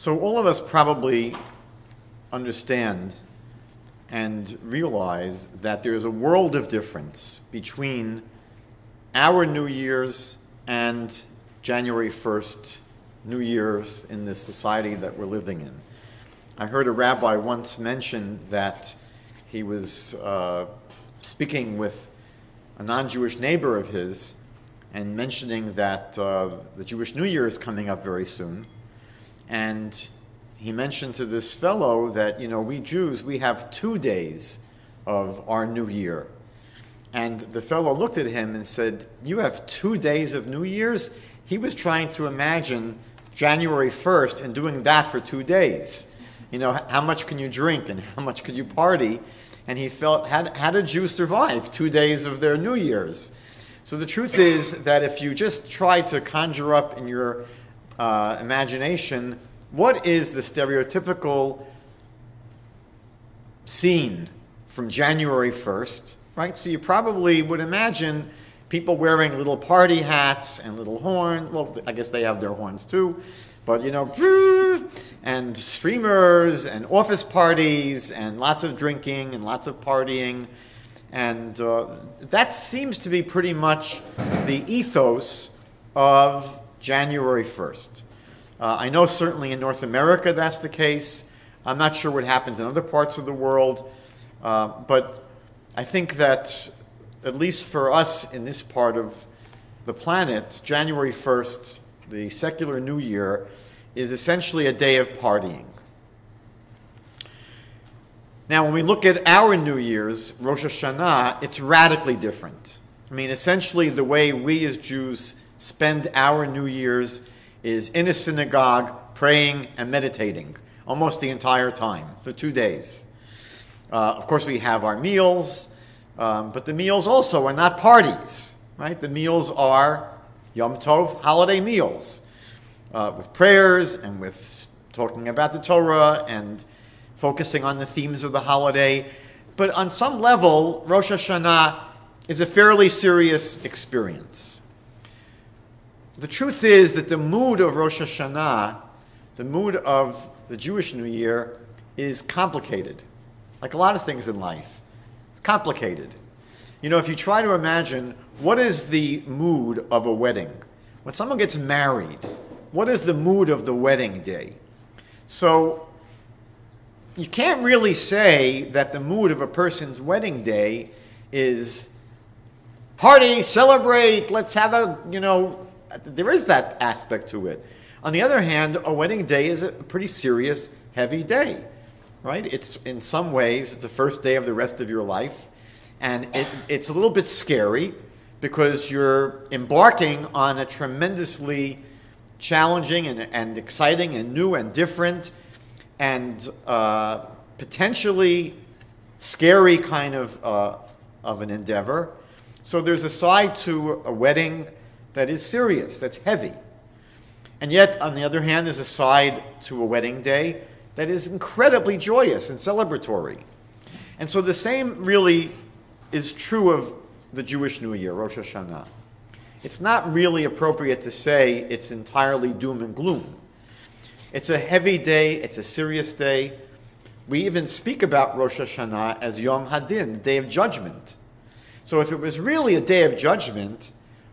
So all of us probably understand and realize that there is a world of difference between our New Year's and January 1st New Year's in this society that we're living in. I heard a rabbi once mention that he was speaking with a non-Jewish neighbor of his and mentioning that the Jewish New Year is coming up very soon. And he mentioned to this fellow that, you know, we Jews, we have 2 days of our New Year. And the fellow looked at him and said, you have 2 days of New Year's? He was trying to imagine January 1st and doing that for 2 days. You know, how much can you drink and how much could you party? And he felt, how did Jews survive 2 days of their New Year's? So the truth is that if you just try to conjure up in your imagination, what is the stereotypical scene from January 1st, right? So you probably would imagine people wearing little party hats and little horns. Well, I guess they have their horns too. But, you know, and streamers and office parties and lots of drinking and lots of partying. And that seems to be pretty much the ethos of January 1st. I know certainly in North America that's the case. I'm not sure what happens in other parts of the world. But I think that, at least for us in this part of the planet, January 1st, the secular New Year, is essentially a day of partying. Now, when we look at our New Year's, Rosh Hashanah, it's radically different. I mean, essentially the way we as Jews spend our New Year's is in a synagogue, praying and meditating almost the entire time for 2 days. Of course, we have our meals, but the meals also are not parties, right? The meals are Yom Tov holiday meals with prayers and with talking about the Torah and focusing on the themes of the holiday. But on some level, Rosh Hashanah is a fairly serious experience. The truth is that the mood of Rosh Hashanah, the mood of the Jewish New Year, is complicated, like a lot of things in life. It's complicated. You know, if you try to imagine, what is the mood of a wedding? When someone gets married, what is the mood of the wedding day? So you can't really say that the mood of a person's wedding day is party, celebrate, let's have a, you know, there is that aspect to it. On the other hand, a wedding day is a pretty serious, heavy day, right? It's, in some ways, it's the first day of the rest of your life. And it's a little bit scary because you're embarking on a tremendously challenging and exciting and new and different and potentially scary kind of an endeavor. So there's a side to a wedding that is serious, that's heavy. And yet, on the other hand, there's a side to a wedding day that is incredibly joyous and celebratory. And so the same really is true of the Jewish New Year, Rosh Hashanah. It's not really appropriate to say it's entirely doom and gloom. It's a heavy day. It's a serious day. We even speak about Rosh Hashanah as Yom Hadin, Day of Judgment. So if it was really a day of judgment,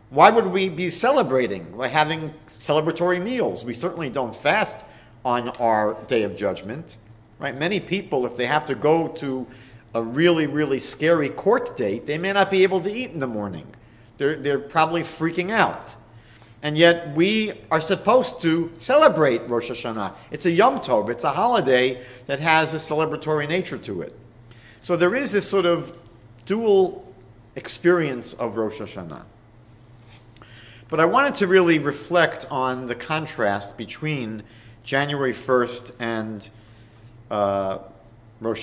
why would we be celebrating by having celebratory meals? We certainly don't fast on our Day of Judgment, right? Many people, if they have to go to a really, really scary court date, they may not be able to eat in the morning. They're probably freaking out. And yet we are supposed to celebrate Rosh Hashanah. It's a Yom Tov. It's a holiday that has a celebratory nature to it. So there is this sort of dual experience of Rosh Hashanah. But I wanted to really reflect on the contrast between January 1st and Rosh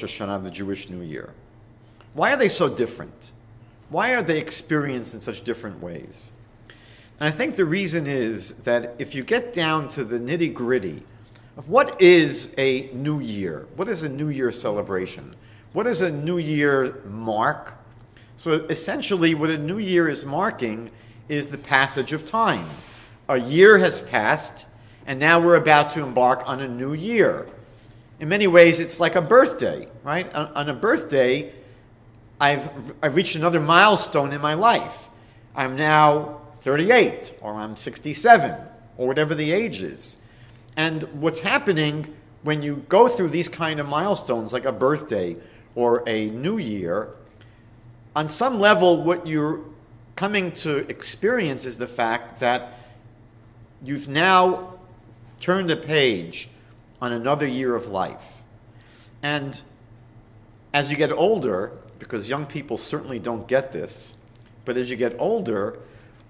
Hashanah, the Jewish New Year. Why are they so different? Why are they experienced in such different ways? And I think the reason is that if you get down to the nitty-gritty of what is a New Year, what is a New Year celebration, what is a New Year mark? So essentially what a New Year is marking is the passage of time. A year has passed, And now we're about to embark on a new year. In many ways, it's like a birthday, right? On a birthday, I've reached another milestone in my life. I'm now 38, or I'm 67, or whatever the age is. And what's happening when you go through these kind of milestones, like a birthday or a new year, on some level, what you're coming to experience is the fact that you've now turned a page on another year of life. And as you get older, because young people certainly don't get this, but as you get older,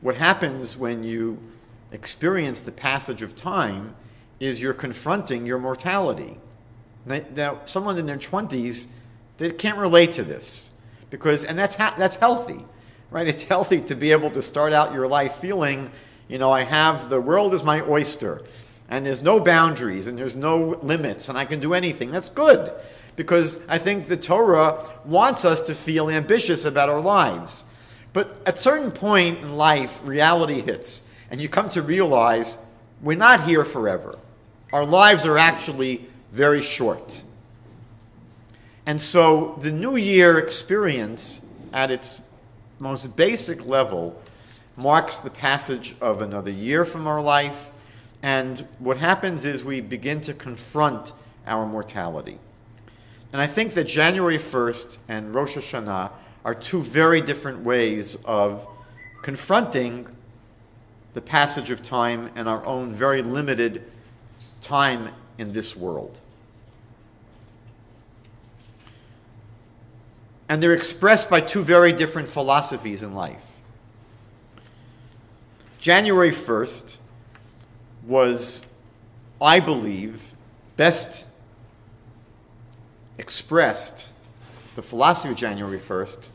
what happens when you experience the passage of time is you're confronting your mortality. Now, someone in their 20s, they can't relate to this, because, and that's healthy, right? It's healthy to be able to start out your life feeling, you know, I have, the world is my oyster, and there's no boundaries, and there's no limits, and I can do anything. That's good, because I think the Torah wants us to feel ambitious about our lives. But at a certain point in life, reality hits, and you come to realize we're not here forever. Our lives are actually very short. And so the New Year experience, at its most basic level, marks the passage of another year from our life. And what happens is we begin to confront our mortality. And I think that January 1st and Rosh Hashanah are two very different ways of confronting the passage of time and our own very limited time in this world. And they're expressed by two very different philosophies in life. January 1st was, I believe, best expressed, the philosophy of January 1st,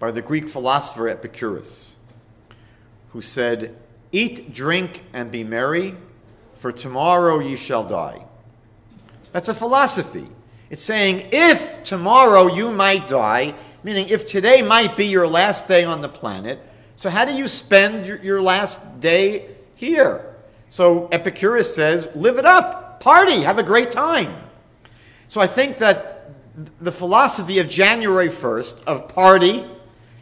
by the Greek philosopher Epicurus, who said, "Eat, drink, and be merry, for tomorrow ye shall die." That's a philosophy. It's saying, if tomorrow you might die, meaning if today might be your last day on the planet, so how do you spend your last day here? So Epicurus says, live it up, party, have a great time. So I think that the philosophy of January 1st, of party,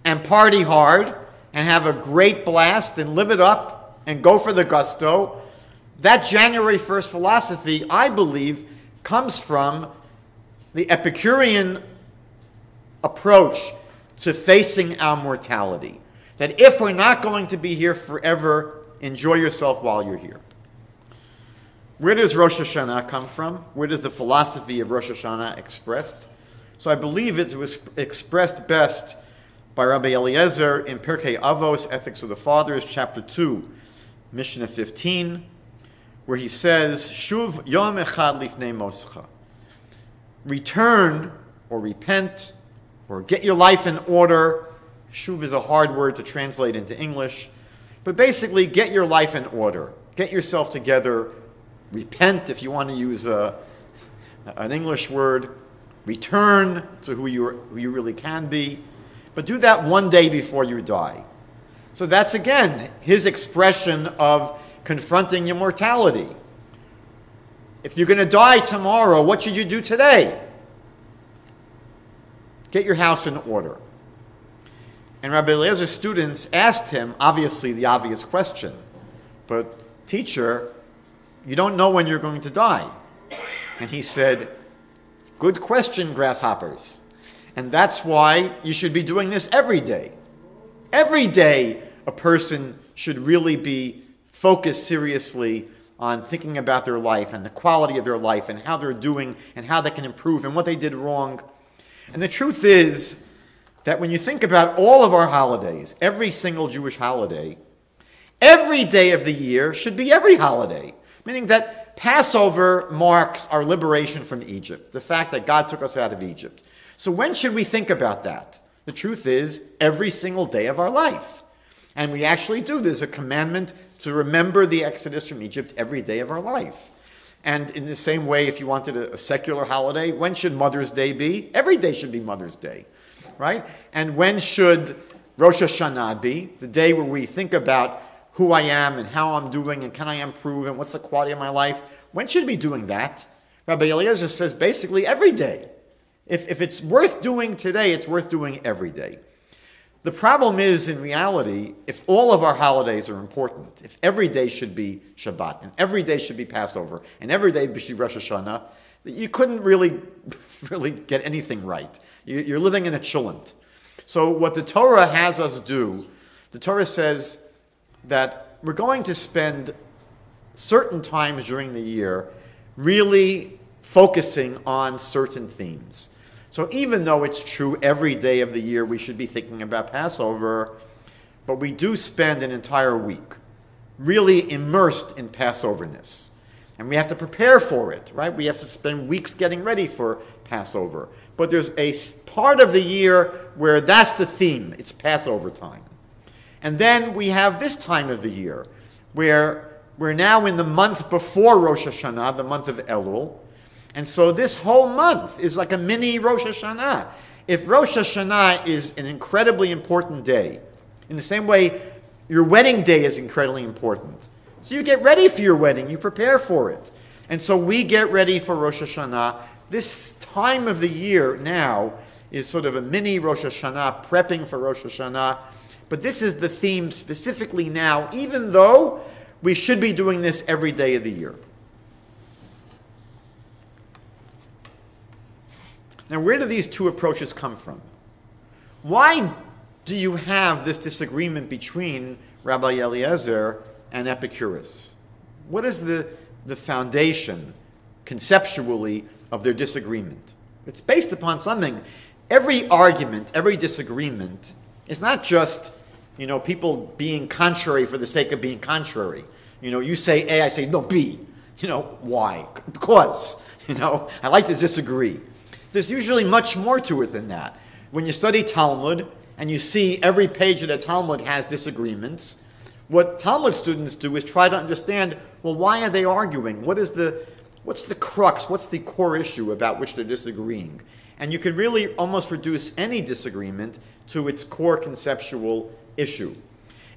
and party hard, and have a great blast, and live it up, and go for the gusto, that January 1st philosophy, I believe, comes from the Epicurean approach to facing our mortality. That if we're not going to be here forever, enjoy yourself while you're here. Where does Rosh Hashanah come from? Where does the philosophy of Rosh Hashanah expressed? So I believe it was expressed best by Rabbi Eliezer in Perkei Avos, Ethics of the Fathers, Chapter 2, Mishnah 15, where he says, Shuv yom echad lifnei moscha. Return, or repent, or get your life in order. Shuv is a hard word to translate into English. But basically, get your life in order. Get yourself together. Repent, if you want to use an English word. Return to who you really can be. But do that one day before you die. So that's, again, his expression of confronting your mortality. If you're going to die tomorrow, what should you do today? Get your house in order. And Rabbi Eliezer's students asked him, obviously, the obvious question, but, teacher, you don't know when you're going to die. And he said, good question, grasshoppers. And that's why you should be doing this every day. Every day, a person should really be focused seriously on thinking about their life and the quality of their life and how they're doing and how they can improve and what they did wrong. And the truth is that when you think about all of our holidays, every single Jewish holiday, every day of the year should be every holiday, meaning that Passover marks our liberation from Egypt, the fact that God took us out of Egypt. So when should we think about that? The truth is every single day of our life. And we actually do. There's a commandment to remember the Exodus from Egypt every day of our life. And in the same way, if you wanted a secular holiday, when should Mother's Day be? Every day should be Mother's Day, right? And when should Rosh Hashanah be? The day where we think about who I am and how I'm doing and can I improve and what's the quality of my life. When should we be doing that? Rabbi Eliezer says basically every day. If it's worth doing today, it's worth doing every day. The problem is, in reality, if all of our holidays are important, if every day should be Shabbat, and every day should be Passover, and every day should be Rosh Hashanah, you couldn't really get anything right. You're living in a chilant. So what the Torah has us do, the Torah says that we're going to spend certain times during the year really focusing on certain themes. So even though it's true every day of the year we should be thinking about Passover, but we do spend an entire week really immersed in Passoverness. And we have to prepare for it, right? We have to spend weeks getting ready for Passover. But there's a part of the year where that's the theme. It's Passover time. And then we have this time of the year where we're now in the month before Rosh Hashanah, the month of Elul. And so this whole month is like a mini Rosh Hashanah. If Rosh Hashanah is an incredibly important day, in the same way your wedding day is incredibly important. So you get ready for your wedding, you prepare for it. And so we get ready for Rosh Hashanah. This time of the year now is sort of a mini Rosh Hashanah, prepping for Rosh Hashanah. But this is the theme specifically now, even though we should be doing this every day of the year. Now, where do these two approaches come from? Why do you have this disagreement between Rabbi Eliezer and Epicurus? What is the foundation, conceptually, of their disagreement? It's based upon something. Every argument, every disagreement, it's not just, you know, people being contrary for the sake of being contrary. You know, you say A, I say no, B. You know, why? Because, you know, I like to disagree. There's usually much more to it than that. When you study Talmud and you see every page of the Talmud has disagreements, what Talmud students do is try to understand, well, why are they arguing? What's the crux? What's the core issue about which they're disagreeing? And you can really almost reduce any disagreement to its core conceptual issue.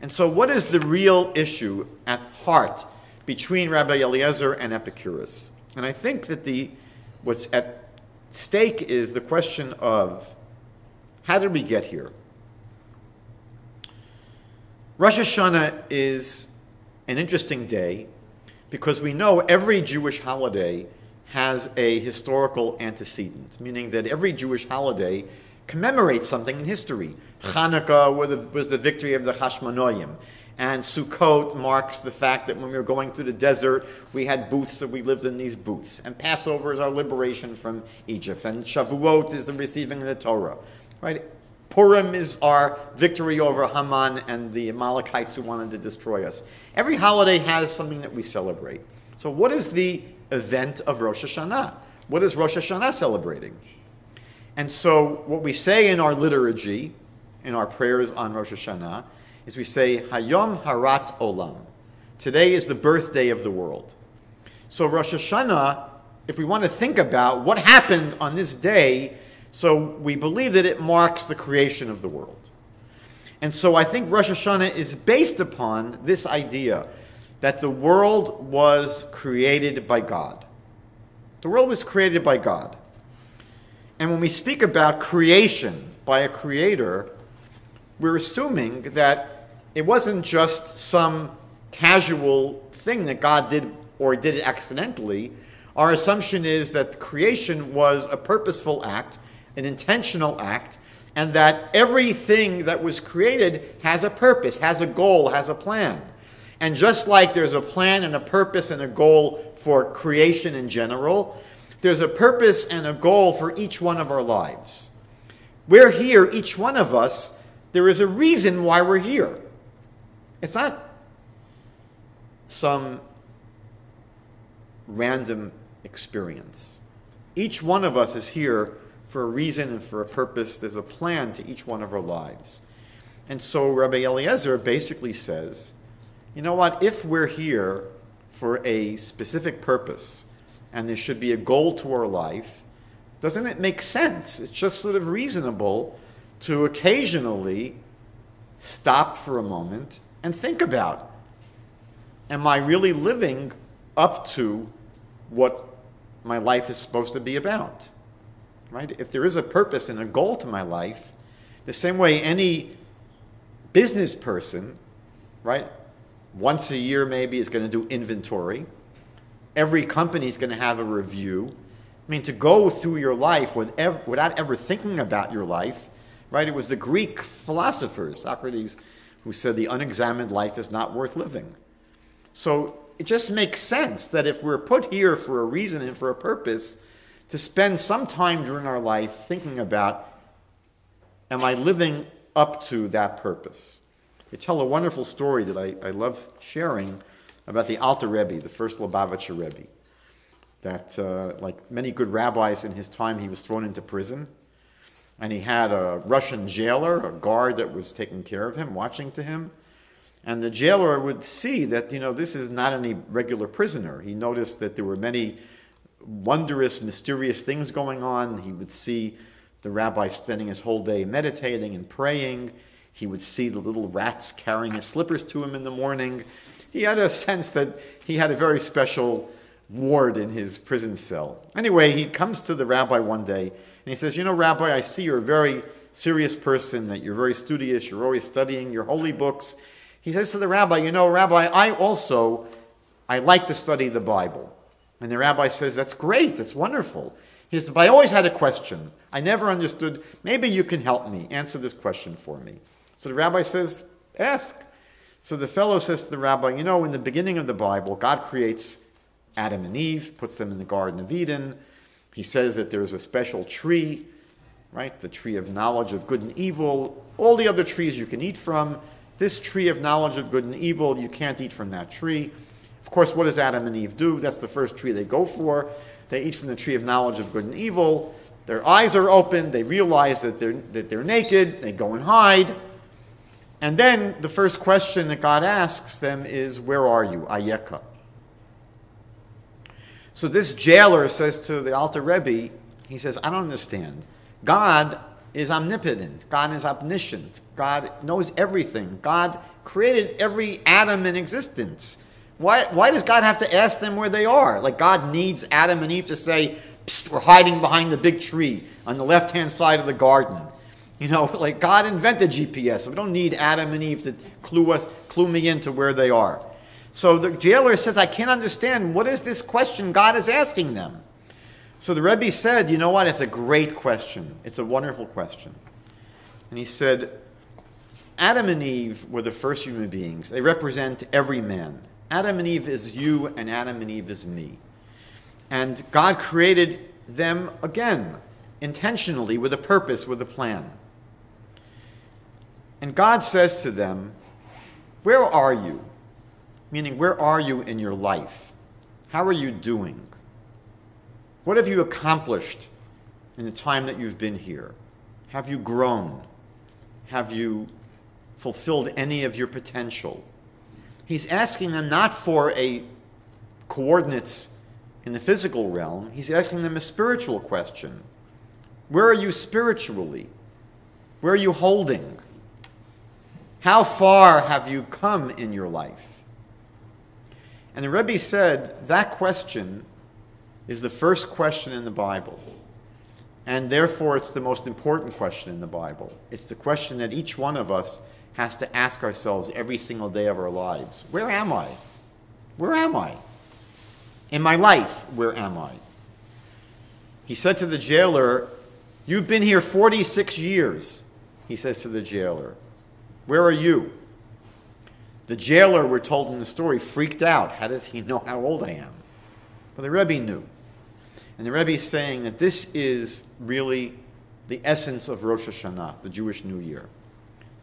And so what is the real issue at heart between Rabbi Eliezer and Epicurus? And I think that what's at stake is the question of, how did we get here? Rosh Hashanah is an interesting day because we know every Jewish holiday has a historical antecedent, meaning that every Jewish holiday commemorates something in history. Hanukkah was the victory of the Hasmoneim, and Sukkot marks the fact that when we were going through the desert, we had booths, that we lived in these booths. And Passover is our liberation from Egypt, and Shavuot is the receiving of the Torah, right? Purim is our victory over Haman and the Amalekites who wanted to destroy us. Every holiday has something that we celebrate. So what is the event of Rosh Hashanah? What is Rosh Hashanah celebrating? And so what we say in our liturgy, in our prayers on Rosh Hashanah, is we say, Hayom Harat Olam. Today is the birthday of the world. So Rosh Hashanah, if we want to think about what happened on this day, so we believe that it marks the creation of the world. And so I think Rosh Hashanah is based upon this idea that the world was created by God. The world was created by God. And when we speak about creation by a creator, we're assuming that it wasn't just some casual thing that God did or did it accidentally. Our assumption is that creation was a purposeful act, an intentional act, and that everything that was created has a purpose, has a goal, has a plan. And just like there's a plan and a purpose and a goal for creation in general, there's a purpose and a goal for each one of our lives. We're here, each one of us, there is a reason why we're here. It's not some random experience. Each one of us is here for a reason and for a purpose. There's a plan to each one of our lives. And so Rabbi Eliezer basically says, you know what, if we're here for a specific purpose and there should be a goal to our life, doesn't it make sense? It's just sort of reasonable to occasionally stop for a moment and think about am I really living up to what my life is supposed to be about? Right? If there is a purpose and a goal to my life, the same way any business person, right, once a year maybe is going to do inventory. Every company is going to have a review. I mean, to go through your life without ever thinking about your life, right? It was the Greek philosopher, Socrates, who said the unexamined life is not worth living. So it just makes sense that if we're put here for a reason and for a purpose, to spend some time during our life thinking about, am I living up to that purpose? They tell a wonderful story that I love sharing about the Alter Rebbe, the first Lubavitcher Rebbe, that like many good rabbis in his time, he was thrown into prison. And he had a Russian jailer, a guard that was taking care of him, watching to him. And the jailer would see that, you know, this is not any regular prisoner. He noticed that there were many wondrous, mysterious things going on. He would see the rabbi spending his whole day meditating and praying. He would see the little rats carrying his slippers to him in the morning. He had a sense that he had a very special ward in his prison cell. Anyway, he comes to the rabbi one day, and he says, you know, Rabbi, I see you're a very serious person, that you're very studious, you're always studying your holy books. He says to the rabbi, you know, Rabbi, I like to study the Bible. And the rabbi says, that's great, that's wonderful. He says, but I always had a question. I never understood. Maybe you can help me, answer this question for me. So the rabbi says, ask. So the fellow says to the rabbi, you know, in the beginning of the Bible, God creates Adam and Eve, puts them in the Garden of Eden. He says that there's a special tree, right? The tree of knowledge of good and evil. All the other trees you can eat from. This tree of knowledge of good and evil, you can't eat from that tree. Of course, what does Adam and Eve do? That's the first tree they go for. They eat from the tree of knowledge of good and evil. Their eyes are open. They realize that they're naked. They go and hide. And then the first question that God asks them is, where are you? Ayeka. So this jailer says to the Alter Rebbe, he says, I don't understand. God is omnipotent. God is omniscient. God knows everything. God created every atom in existence. Why does God have to ask them where they are? Like God needs Adam and Eve to say, psst, we're hiding behind the big tree on the left-hand side of the garden. You know, like God invented GPS. So we don't need Adam and Eve to clue me into where they are. So the jailer says, I can't understand. What is this question God is asking them? So the Rebbe said, you know what? It's a great question. It's a wonderful question. And he said, Adam and Eve were the first human beings. They represent every man. Adam and Eve is you, and Adam and Eve is me. And God created them again, intentionally, with a purpose, with a plan. And God says to them, where are you? Meaning, where are you in your life? How are you doing? What have you accomplished in the time that you've been here? Have you grown? Have you fulfilled any of your potential? He's asking them not for a coordinates in the physical realm. He's asking them a spiritual question. Where are you spiritually? Where are you holding? How far have you come in your life? And the Rebbe said that question is the first question in the Bible. And therefore, it's the most important question in the Bible. It's the question that each one of us has to ask ourselves every single day of our lives. Where am I? Where am I? In my life, where am I? He said to the jailer, you've been here 46 years, he says to the jailer. Where are you? The jailer, we're told in the story, freaked out. How does he know how old I am? But the Rebbe knew. And the Rebbe is saying that this is really the essence of Rosh Hashanah, the Jewish New Year.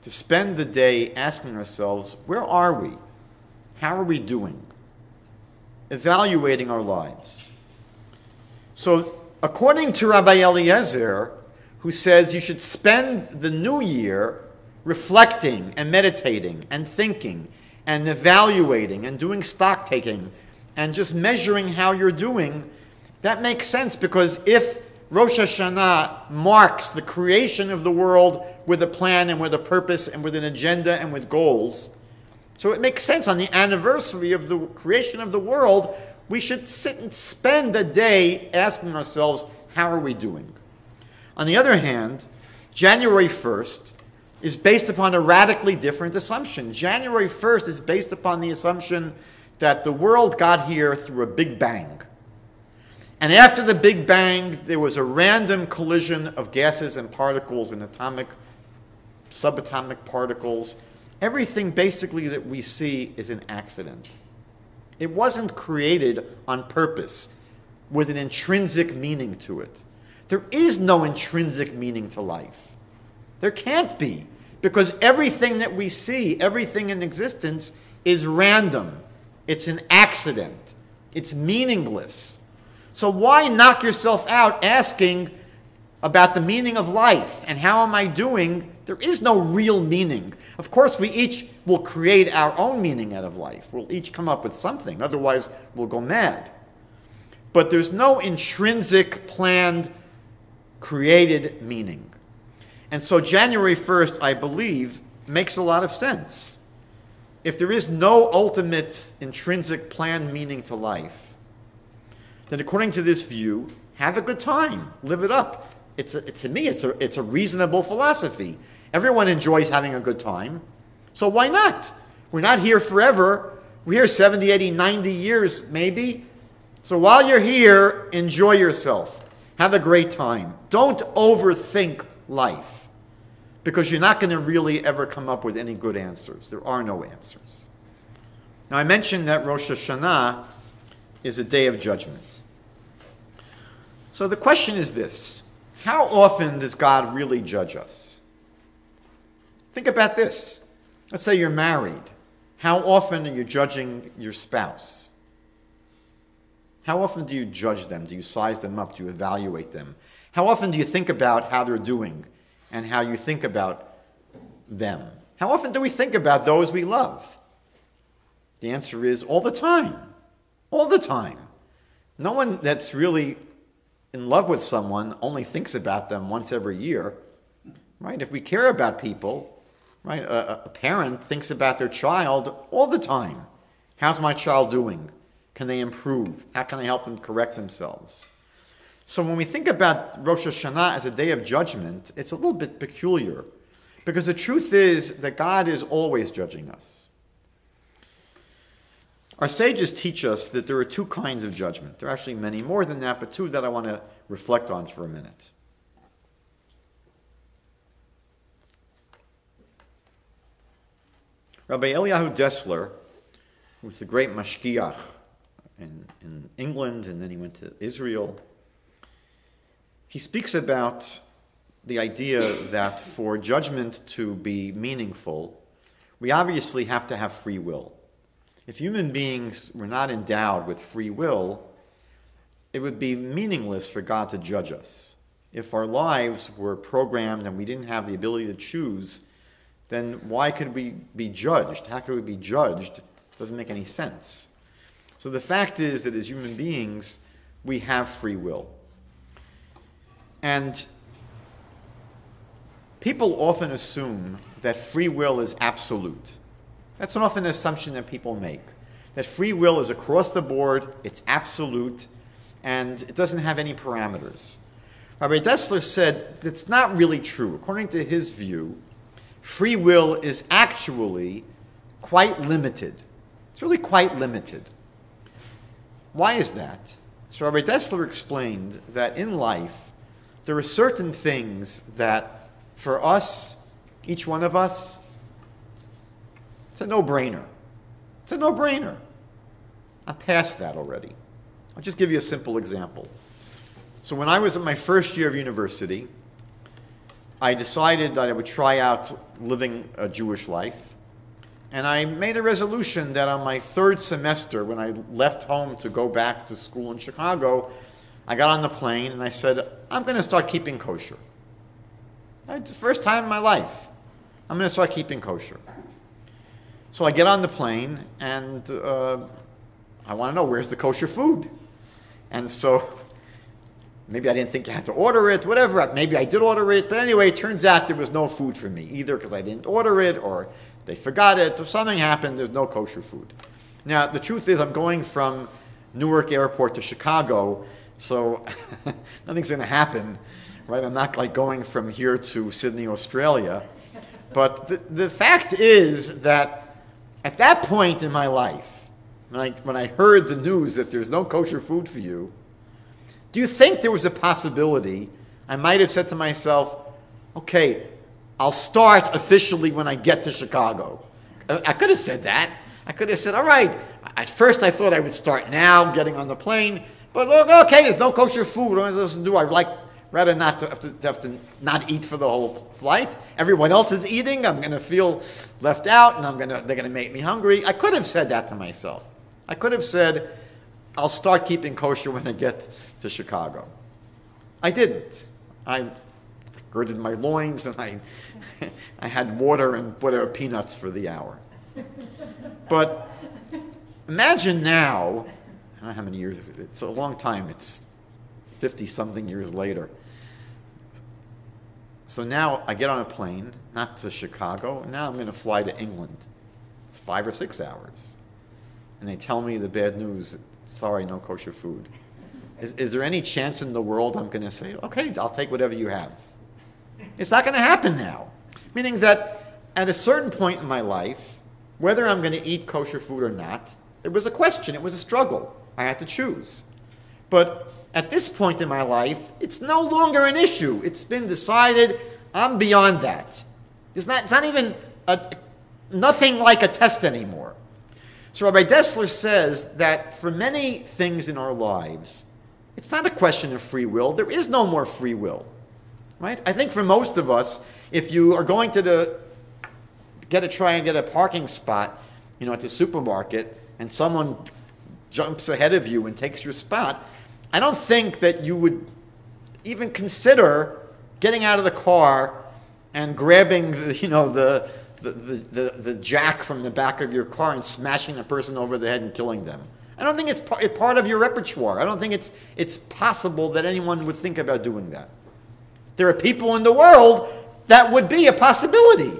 To spend the day asking ourselves, where are we? How are we doing? Evaluating our lives. So according to Rabbi Eliezer, who says you should spend the New Year reflecting and meditating and thinking and evaluating and doing stock-taking and just measuring how you're doing, that makes sense, because if Rosh Hashanah marks the creation of the world with a plan and with a purpose and with an agenda and with goals, So it makes sense on the anniversary of the creation of the world, we should sit and spend a day asking ourselves, how are we doing? On the other hand, January 1st is based upon a radically different assumption. January 1st is based upon the assumption that the world got here through a big bang. And after the big bang, there was a random collision of gases and particles and atomic, subatomic particles. Everything basically that we see is an accident. It wasn't created on purpose with an intrinsic meaning to it. There is no intrinsic meaning to life. There can't be, because everything that we see, everything in existence, is random. It's an accident. It's meaningless. So why knock yourself out asking about the meaning of life and how am I doing? There is no real meaning. Of course, we each will create our own meaning out of life. We'll each come up with something. Otherwise, we'll go mad. But there's no intrinsic, planned, created meaning. And so January 1st, I believe, makes a lot of sense. If there is no ultimate, intrinsic, planned meaning to life, then according to this view, have a good time. Live it up. To me, it's a reasonable philosophy. Everyone enjoys having a good time, so why not? We're not here forever. We're here 70, 80, 90 years maybe. So while you're here, enjoy yourself. Have a great time. Don't overthink life, because you're not going to really ever come up with any good answers. There are no answers. Now, I mentioned that Rosh Hashanah is a day of judgment. So the question is this. How often does God really judge us? Think about this. Let's say you're married. How often are you judging your spouse? How often do you judge them? Do you size them up? Do you evaluate them? How often do you think about how they're doing and how you think about them? How often do we think about those we love? The answer is all the time. All the time. No one that's really in love with someone only thinks about them once every year, right? If we care about people, right? A parent thinks about their child all the time. How's my child doing? Can they improve? How can I help them correct themselves? So when we think about Rosh Hashanah as a day of judgment, it's a little bit peculiar, because the truth is that God is always judging us. Our sages teach us that there are two kinds of judgment. There are actually many more than that, but two that I want to reflect on for a minute. Rabbi Eliyahu Dessler, who was the great mashgiach in England, and then he went to Israel, he speaks about the idea that for judgment to be meaningful, we obviously have to have free will. If human beings were not endowed with free will, it would be meaningless for God to judge us. If our lives were programmed and we didn't have the ability to choose, then why could we be judged? How could we be judged? It doesn't make any sense. So the fact is that as human beings, we have free will. And people often assume that free will is absolute. That's often an assumption that people make, that free will is across the board, it's absolute, and it doesn't have any parameters. Rabbi Dessler said that's not really true. According to his view, free will is actually quite limited. It's really quite limited. Why is that? So Rabbi Dessler explained that in life, there are certain things that for us, each one of us, it's a no-brainer. It's a no-brainer. I'm past that already. I'll just give you a simple example. So when I was in my first year of university, I decided that I would try out living a Jewish life. And I made a resolution that on my third semester, when I left home to go back to school in Chicago, I got on the plane and I said, I'm going to start keeping kosher. It's the first time in my life. I'm going to start keeping kosher. So I get on the plane, and I want to know, where's the kosher food? And so maybe I didn't think I had to order it, whatever. Maybe I did order it. But anyway, it turns out there was no food for me, either because I didn't order it or they forgot it, or something happened, there's no kosher food. Now, the truth is, I'm going from Newark Airport to Chicago, so nothing's going to happen, right? I'm not like going from here to Sydney, Australia. But the fact is that at that point in my life, when I heard the news that there's no kosher food for you, do you think there was a possibility I might have said to myself, okay, I'll start officially when I get to Chicago? I could have said that. I could have said, all right, at first I thought I would start now, getting on the plane, but look, okay, there's no kosher food. What am I supposed to do? I'd like rather not to have to not eat for the whole flight. Everyone else is eating. I'm going to feel left out, and they're going to make me hungry. I could have said that to myself. I could have said, I'll start keeping kosher when I get to Chicago. I didn't. I girded my loins, and I had water and butter peanuts for the hour. But imagine now, I don't know how many years, it's a long time, it's 50-something years later. So now I get on a plane, not to Chicago, now I'm going to fly to England. It's 5 or 6 hours. And they tell me the bad news, sorry, no kosher food. Is there any chance in the world I'm going to say, okay, I'll take whatever you have? It's not going to happen now. Meaning that at a certain point in my life, whether I'm going to eat kosher food or not, it was a question. It was a struggle. I had to choose. But at this point in my life, it's no longer an issue. It's been decided. I'm beyond that. It's not even nothing like a test anymore. So Rabbi Dessler says that for many things in our lives, it's not a question of free will. There is no more free will. Right? I think for most of us, if you are going to try and get a parking spot, you know, at the supermarket, and someone jumps ahead of you and takes your spot, I don't think that you would even consider getting out of the car and grabbing the, you know, the jack from the back of your car and smashing the person over the head and killing them. I don't think it's part of your repertoire. I don't think it's possible that anyone would think about doing that. There are people in the world that would be a possibility,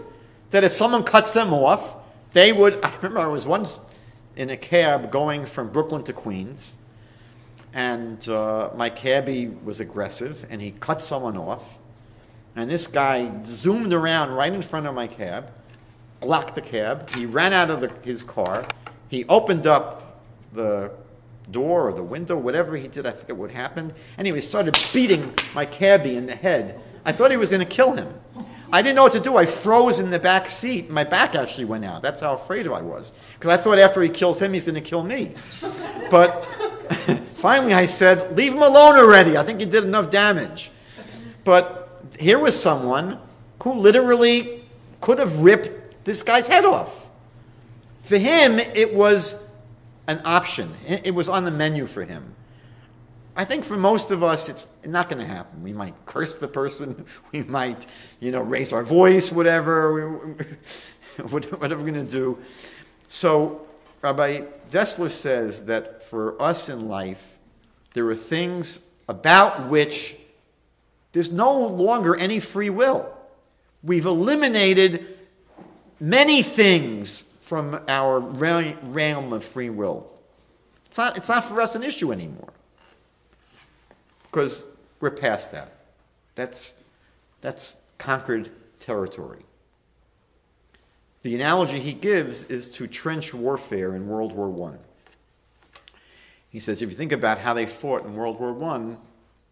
that if someone cuts them off, they would. I remember I was once in a cab going from Brooklyn to Queens, and my cabbie was aggressive, and he cut someone off, and this guy zoomed around right in front of my cab, blocked the cab, he ran out of his car, he opened up the door or the window, whatever he did, I forget what happened. Anyway, he started beating my cabbie in the head. I thought he was going to kill him. I didn't know what to do. I froze in the back seat. My back actually went out. That's how afraid I was. Because I thought after he kills him, he's going to kill me. But finally I said, leave him alone already. I think he did enough damage. But here was someone who literally could have ripped this guy's head off. For him, it was an option. It was on the menu for him. I think for most of us, it's not going to happen. We might curse the person. We might, you know, raise our voice, whatever. Whatever we're going to do. So Rabbi Dessler says that for us in life, there are things about which there's no longer any free will. We've eliminated many things from our realm of free will. It's not for us an issue anymore, because we're past that. That's conquered territory. The analogy he gives is to trench warfare in World War I. He says, if you think about how they fought in World War I,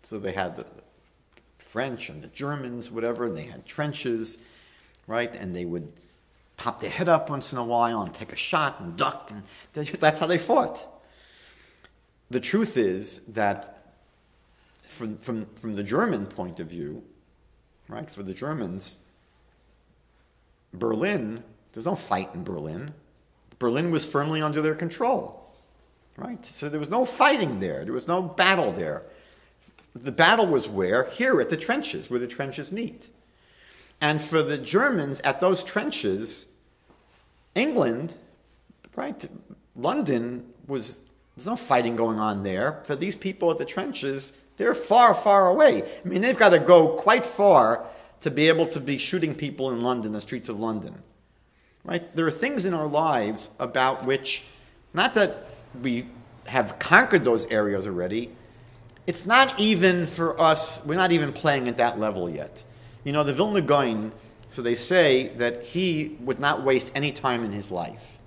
so they had the French and the Germans, whatever, and they had trenches, right? And they would pop their head up once in a while and take a shot and duck, and that's how they fought. The truth is that from the German point of view, right, for the Germans, Berlin, there's no fight in Berlin. Berlin was firmly under their control, right? So there was no fighting there. There was no battle there. The battle was where? Here at the trenches, where the trenches meet. And for the Germans at those trenches, England, right, London, there's no fighting going on there. For these people at the trenches, they're far, far away. I mean, they've got to go quite far to be able to be shooting people in London, the streets of London. right? There are things in our lives about which, not that we have conquered those areas already, it's not even for us, we're not even playing at that level yet. You know, the Vilna Gaon, so they say that he would not waste any time in his life.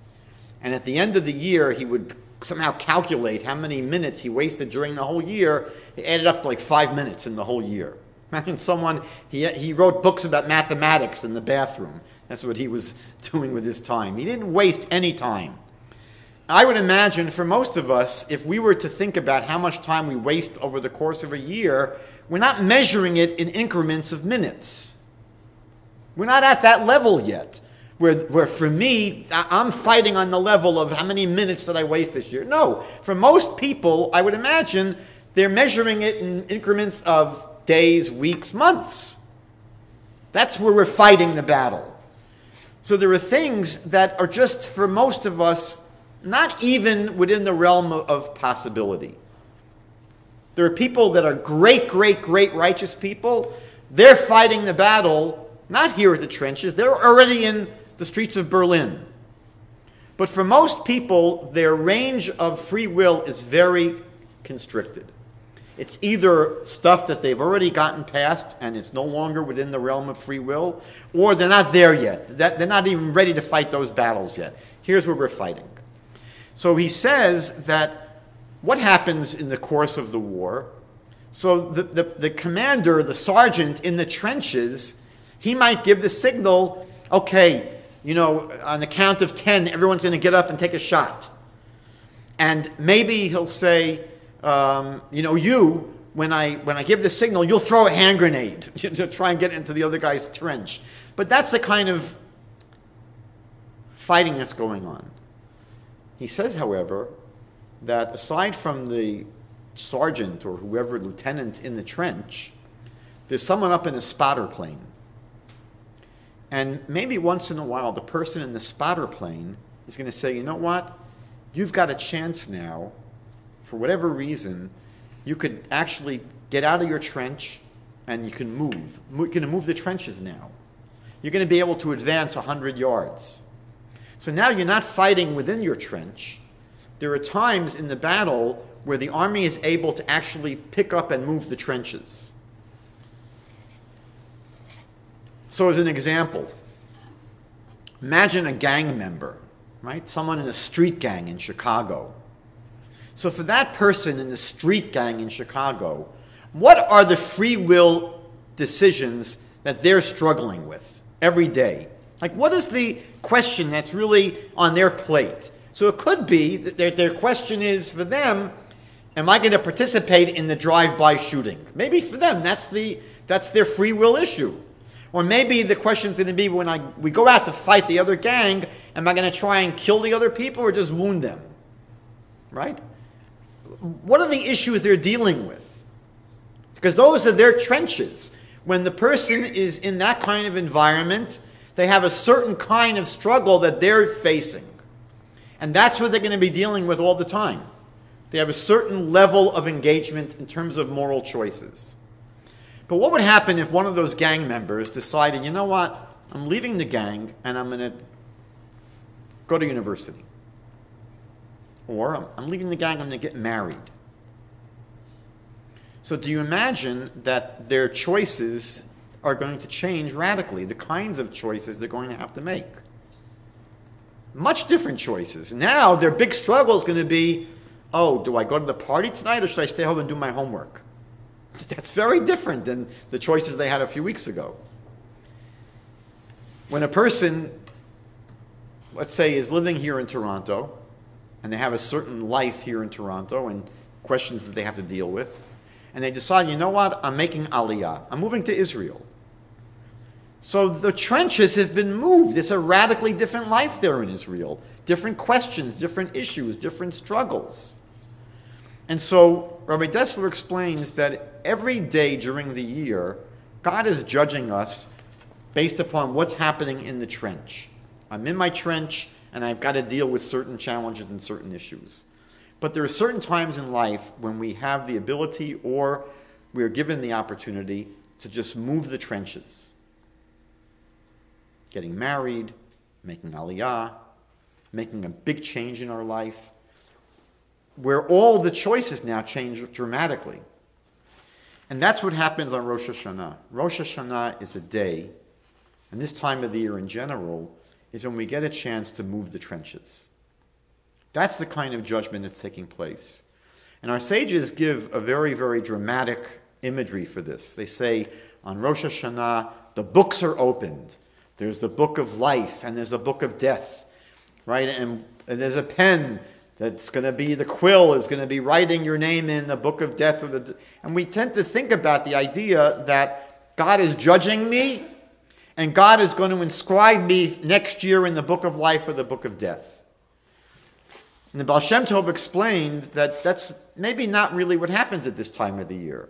And at the end of the year, he would somehow calculate how many minutes he wasted during the whole year. It added up like 5 minutes in the whole year. Imagine someone, he wrote books about mathematics in the bathroom. That's what he was doing with his time. He didn't waste any time. I would imagine for most of us, if we were to think about how much time we waste over the course of a year, we're not measuring it in increments of minutes. We're not at that level yet, where for me, I'm fighting on the level of how many minutes did I waste this year. No, for most people, I would imagine they're measuring it in increments of days, weeks, months. That's where we're fighting the battle. So there are things that are just, for most of us, not even within the realm of possibility. There are people that are great, great, great righteous people. They're fighting the battle, not here at the trenches. They're already in the streets of Berlin. But for most people, their range of free will is very constricted. It's either stuff that they've already gotten past and it's no longer within the realm of free will, or they're not there yet. They're not even ready to fight those battles yet. Here's where we're fighting. So he says that what happens in the course of the war, so the commander, the sergeant in the trenches, he might give the signal, okay, you know, on the count of 10, everyone's going to get up and take a shot. And maybe he'll say, you know, when I give this signal, you'll throw a hand grenade to try and get into the other guy's trench. But that's the kind of fighting that's going on. He says, however, that aside from the sergeant or whoever, lieutenant in the trench, there's someone up in a spotter plane. And maybe once in a while, the person in the spotter plane is going to say, you know what, you've got a chance now. For whatever reason, you could actually get out of your trench and you can move. You're going to move the trenches now. You're going to be able to advance 100 yards. So now you're not fighting within your trench. There are times in the battle where the army is able to actually pick up and move the trenches. So as an example, imagine a gang member, right? Someone in a street gang in Chicago. So for that person in the street gang in Chicago, what are the free will decisions that they're struggling with every day? Like, what is the question that's really on their plate? So it could be that their question is, for them, am I going to participate in the drive-by shooting? Maybe for them, that's their free will issue. Or maybe the question's going to be, when we go out to fight the other gang, am I going to try and kill the other people or just wound them? Right? What are the issues they're dealing with? Because those are their trenches. When the person is in that kind of environment, they have a certain kind of struggle that they're facing. And that's what they're going to be dealing with all the time. They have a certain level of engagement in terms of moral choices. But what would happen if one of those gang members decided, you know what, I'm leaving the gang and I'm going to go to university. Or I'm leaving the gang, I'm going to get married. So do you imagine that their choices are going to change radically, the kinds of choices they're going to have to make? Much different choices. Now their big struggle is going to be, oh, do I go to the party tonight or should I stay home and do my homework? That's very different than the choices they had a few weeks ago. When a person, let's say, is living here in Toronto, and they have a certain life here in Toronto and questions that they have to deal with, and they decide, you know what, I'm making aliyah. I'm moving to Israel. So the trenches have been moved. It's a radically different life there in Israel. Different questions, different issues, different struggles. And so Rabbi Dessler explains that every day during the year, God is judging us based upon what's happening in the trench. I'm in my trench, and I've got to deal with certain challenges and certain issues. But there are certain times in life when we have the ability or we are given the opportunity to just move the trenches. Getting married, making aliyah, making a big change in our life, where all the choices now change dramatically. And that's what happens on Rosh Hashanah. Rosh Hashanah is a day, and this time of the year in general, is when we get a chance to move the trenches. That's the kind of judgment that's taking place. And our sages give a very, very dramatic imagery for this. They say, on Rosh Hashanah, the books are opened. There's the book of life, and there's the book of death, right? And there's a pen that's going to be, the quill is going to be writing your name in the book of death. And we tend to think about the idea that God is judging me, and God is going to inscribe me next year in the book of life or the book of death. And the Baal Shem Tov explained that that's maybe not really what happens at this time of the year.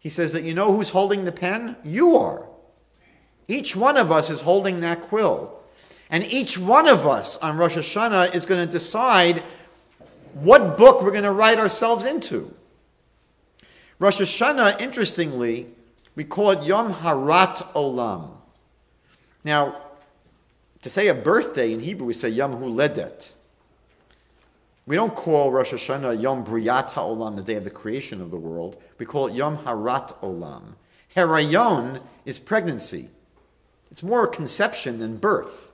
He says that you know who's holding the pen? You are. Each one of us is holding that quill. And each one of us on Rosh Hashanah is going to decide what book we're going to write ourselves into. Rosh Hashanah, interestingly, we call it Yom Harat Olam. Now, to say a birthday in Hebrew, we say Yom Huledet. We don't call Rosh Hashanah Yom Briyat HaOlam, the day of the creation of the world. We call it Yom Harat Olam. Harayon is pregnancy. It's more conception than birth.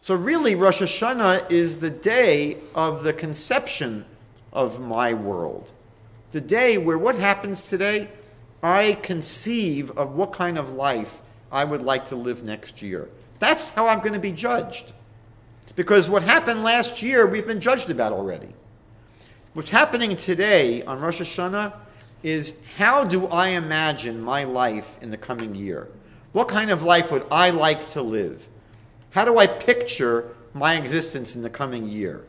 So really, Rosh Hashanah is the day of the conception of my world. The day where what happens today? I conceive of what kind of life I would like to live next year. That's how I'm going to be judged. Because what happened last year, we've been judged about already. What's happening today on Rosh Hashanah is, how do I imagine my life in the coming year? What kind of life would I like to live? How do I picture my existence in the coming year?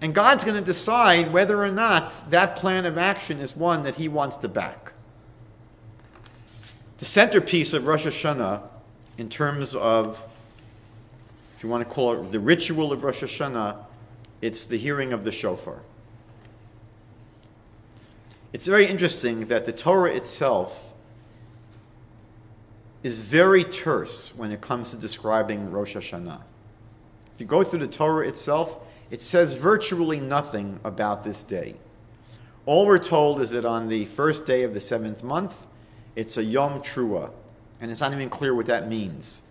And God's going to decide whether or not that plan of action is one that he wants to back. The centerpiece of Rosh Hashanah, in terms of, if you want to call it the ritual of Rosh Hashanah, it's the hearing of the shofar. It's very interesting that the Torah itself is very terse when it comes to describing Rosh Hashanah. If you go through the Torah itself, it says virtually nothing about this day. All we're told is that on the first day of the seventh month, it's a Yom Teruah, and it's not even clear what that means.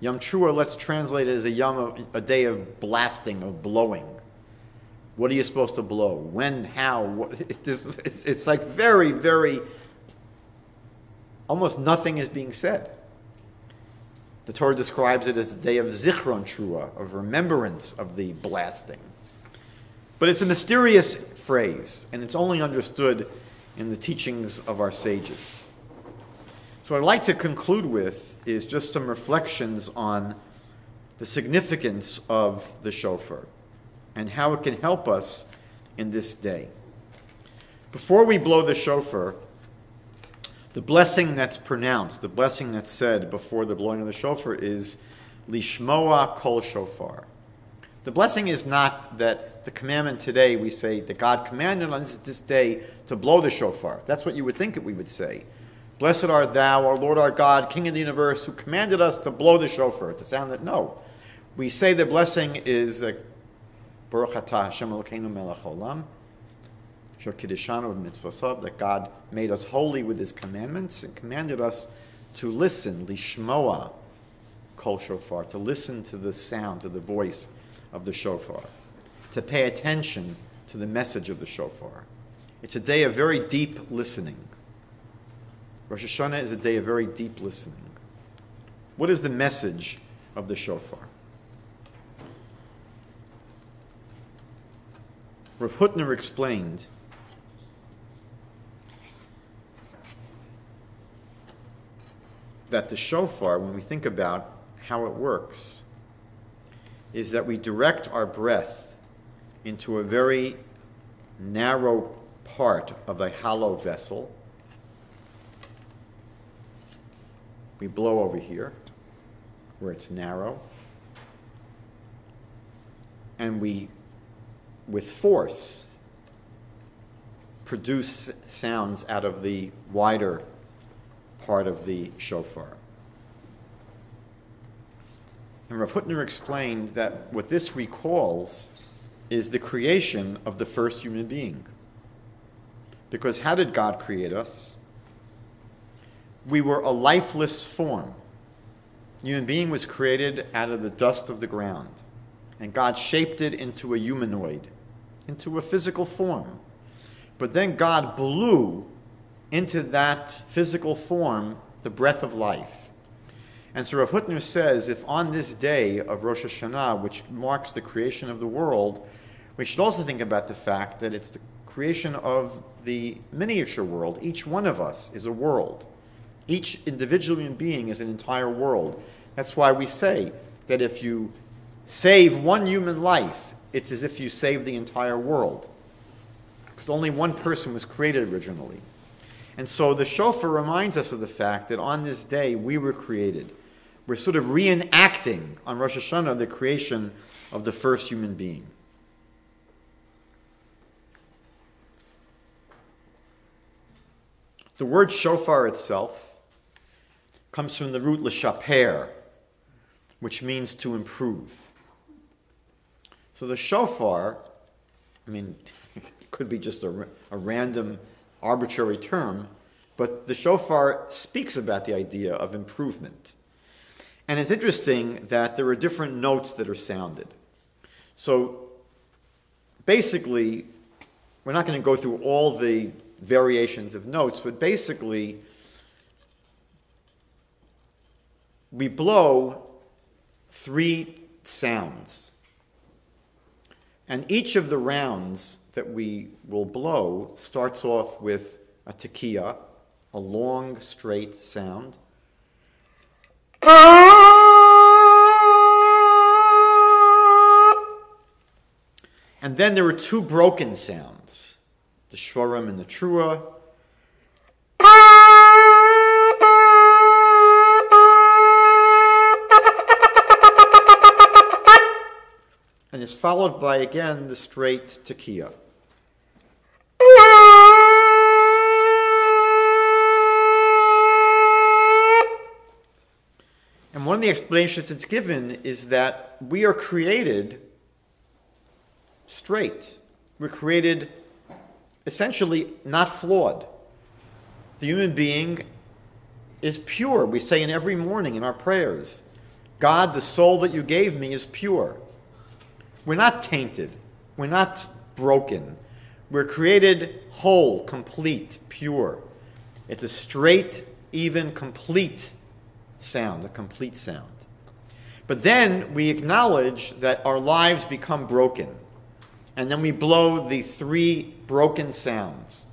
Yom Teruah, let's translate it as a day of blasting, of blowing. What are you supposed to blow? When? How? What? It's like very, very, almost nothing is being said. The Torah describes it as the day of Zichron Teruah, of remembrance of the blasting. But it's a mysterious phrase, and it's only understood in the teachings of our sages. So what I'd like to conclude with is just some reflections on the significance of the shofar and how it can help us in this day. Before we blow the shofar, the blessing that's pronounced, the blessing that's said before the blowing of the shofar is Lishmoa Kol Shofar. The blessing is not that the commandment today, we say that God commanded on this day to blow the shofar. That's what you would think that we would say. Blessed art thou, our Lord our God, King of the universe, who commanded us to blow the shofar, to sound that. No. We say the blessing is Baruch atah Hashem Elokeinu melech haolam, asher kiddushanu b'mitzvosav, that God made us holy with his commandments and commanded us to listen, lishmoa kol shofar, to listen to the sound, to the voice of the shofar, to pay attention to the message of the shofar. It's a day of very deep listening. Rosh Hashanah is a day of very deep listening. What is the message of the shofar? Rav Hutner explained that the shofar, when we think about how it works, is that we direct our breath into a very narrow part of a hollow vessel. We blow over here, where it's narrow, and we, with force, produce sounds out of the wider part of the shofar. And Rav Hutner explained that what this recalls is the creation of the first human being. Because how did God create us? We were a lifeless form. Human being was created out of the dust of the ground. And God shaped it into a humanoid, into a physical form. But then God blew into that physical form the breath of life. And so Rav Hutner says, if on this day of Rosh Hashanah, which marks the creation of the world, we should also think about the fact that it's the creation of the miniature world. Each one of us is a world. Each individual human being is an entire world. That's why we say that if you save one human life, it's as if you save the entire world. Because only one person was created originally. And so the shofar reminds us of the fact that on this day we were created. We're sort of reenacting on Rosh Hashanah the creation of the first human being. The word shofar itself comes from the root l'shaper, which means to improve. So the shofar, I mean, it could be just a random, arbitrary term, but the shofar speaks about the idea of improvement. And it's interesting that there are different notes that are sounded. So basically, we're not going to go through all the variations of notes, but basically we blow three sounds. And each of the rounds that we will blow starts off with a tekiah, a long, straight sound. And then there are two broken sounds, the shvarim and the truah. And is followed by, again, the straight tekiah. And one of the explanations that's given is that we are created straight. We're created essentially not flawed. The human being is pure. We say in every morning in our prayers, God, the soul that you gave me is pure. We're not tainted. We're not broken. We're created whole, complete, pure. It's a straight, even, complete sound, a complete sound. But then we acknowledge that our lives become broken. And then we blow the three broken sounds.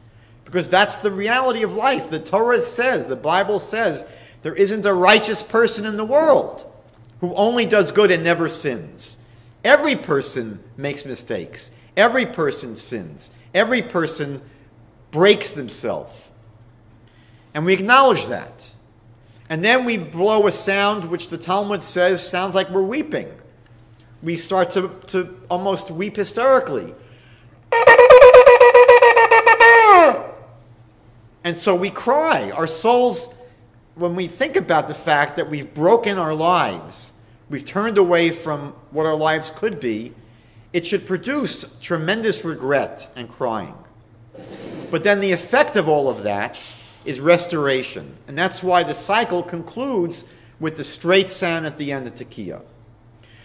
Because that's the reality of life. The Torah says, the Bible says, there isn't a righteous person in the world who only does good and never sins. Every person makes mistakes. Every person sins. Every person breaks themselves. And we acknowledge that. And then we blow a sound which the Talmud says sounds like we're weeping. We start to almost weep hysterically. And so we cry. Our souls, when we think about the fact that we've broken our lives, we've turned away from what our lives could be, it should produce tremendous regret and crying. But then the effect of all of that is restoration. And that's why the cycle concludes with the straight sound at the end of tekiah.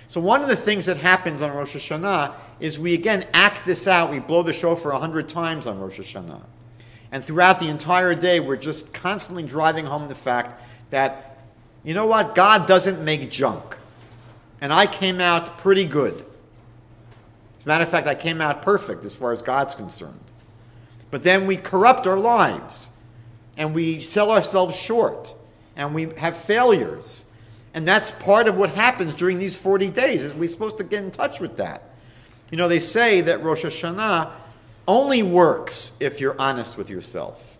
So one of the things that happens on Rosh Hashanah is we again act this out. We blow the shofar 100 times on Rosh Hashanah. And throughout the entire day, we're just constantly driving home the fact that, you know what, God doesn't make junk. And I came out pretty good. As a matter of fact, I came out perfect as far as God's concerned. But then we corrupt our lives, and we sell ourselves short, and we have failures. And that's part of what happens during these 40 days, is we're supposed to get in touch with that. You know, they say that Rosh Hashanah only works if you're honest with yourself.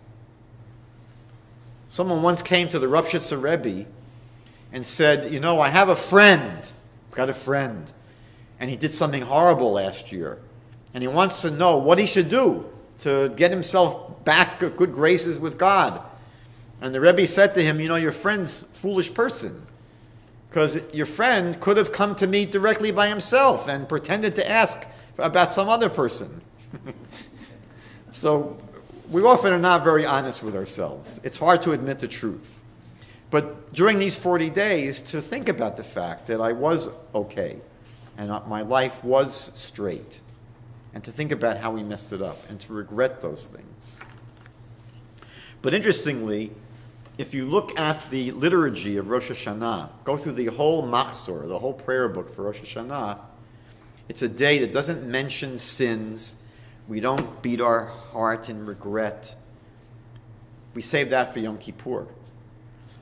Someone once came to the Rupshitzer Rebbe and said, you know, I have a friend. Got a friend, and he did something horrible last year, and he wants to know what he should do to get himself back good graces with God. And the Rebbe said to him, you know, your friend's a foolish person. Because your friend could have come to me directly by himself and pretended to ask about some other person. So we often are not very honest with ourselves. It's hard to admit the truth. But during these 40 days, to think about the fact that I was okay and my life was straight, and to think about how we messed it up and to regret those things. But interestingly, if you look at the liturgy of Rosh Hashanah, go through the whole Machzor, the whole prayer book for Rosh Hashanah, it's a day that doesn't mention sins. We don't beat our heart in regret. We save that for Yom Kippur.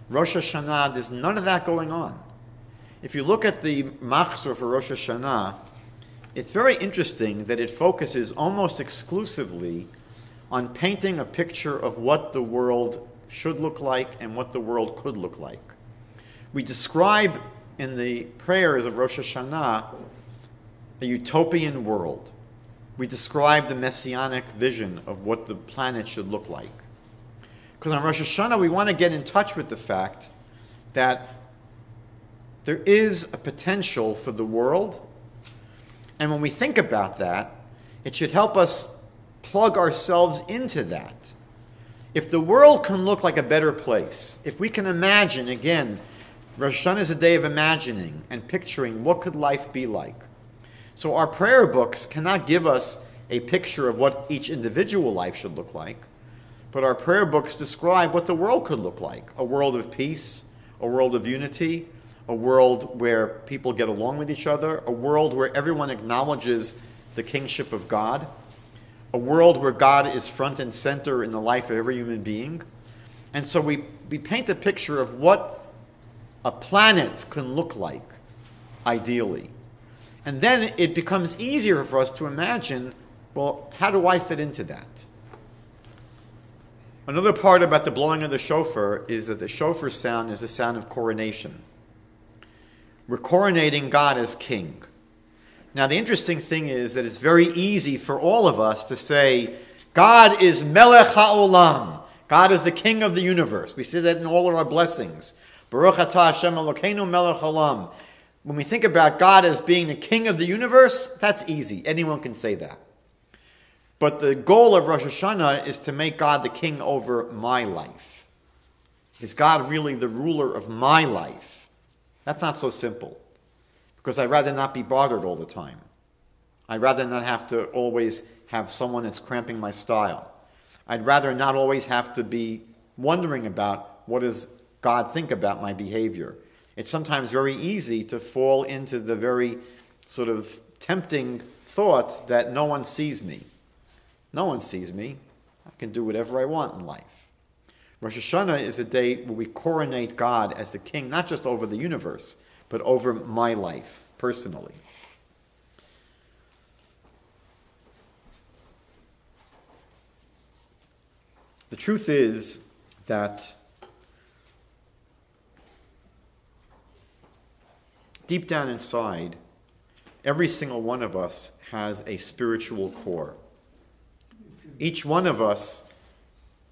Rosh Hashanah, there's none of that going on. If you look at the Machzor for Rosh Hashanah, it's very interesting that it focuses almost exclusively on painting a picture of what the world should look like and what the world could look like. We describe in the prayers of Rosh Hashanah a utopian world. We describe the messianic vision of what the planet should look like. Because on Rosh Hashanah, we want to get in touch with the fact that there is a potential for the world. And when we think about that, it should help us plug ourselves into that. If the world can look like a better place, if we can imagine, again, Rosh Hashanah is a day of imagining and picturing what could life be like. So our prayer books cannot give us a picture of what each individual life should look like, but our prayer books describe what the world could look like, a world of peace, a world of unity, a world where people get along with each other, a world where everyone acknowledges the kingship of God, a world where God is front and center in the life of every human being. And so we paint a picture of what a planet can look like, ideally. And then it becomes easier for us to imagine, well, how do I fit into that? Another part about the blowing of the shofar is that the shofar sound is a sound of coronation. We're coronating God as king. Now, the interesting thing is that it's very easy for all of us to say, God is Melech HaOlam. God is the king of the universe. We say that in all of our blessings. Baruch atah Hashem Elokeinu Melech HaOlam. When we think about God as being the king of the universe, that's easy. Anyone can say that. But the goal of Rosh Hashanah is to make God the king over my life. Is God really the ruler of my life? That's not so simple. Because I'd rather not be bothered all the time. I'd rather not have to always have someone that's cramping my style. I'd rather not always have to be wondering about what does God think about my behavior. It's sometimes very easy to fall into the very sort of tempting thought that no one sees me. No one sees me. I can do whatever I want in life. Rosh Hashanah is a day where we coronate God as the king, not just over the universe, but over my life, personally. The truth is that deep down inside, every single one of us has a spiritual core. Each one of us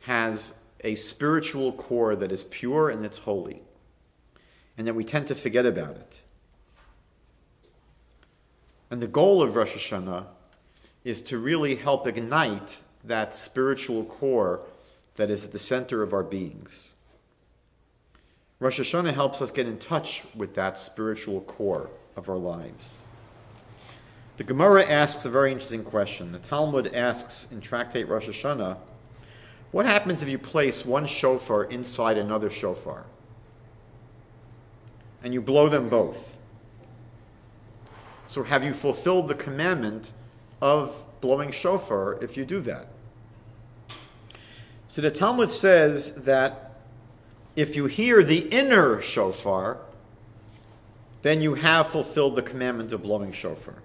has a spiritual core that is pure and it's holy, and that we tend to forget about it. And the goal of Rosh Hashanah is to really help ignite that spiritual core that is at the center of our beings. Rosh Hashanah helps us get in touch with that spiritual core of our lives. The Gemara asks a very interesting question. The Talmud asks in Tractate Rosh Hashanah, what happens if you place one shofar inside another shofar? And you blow them both. So have you fulfilled the commandment of blowing shofar if you do that? So the Talmud says that if you hear the inner shofar, then you have fulfilled the commandment of blowing shofar.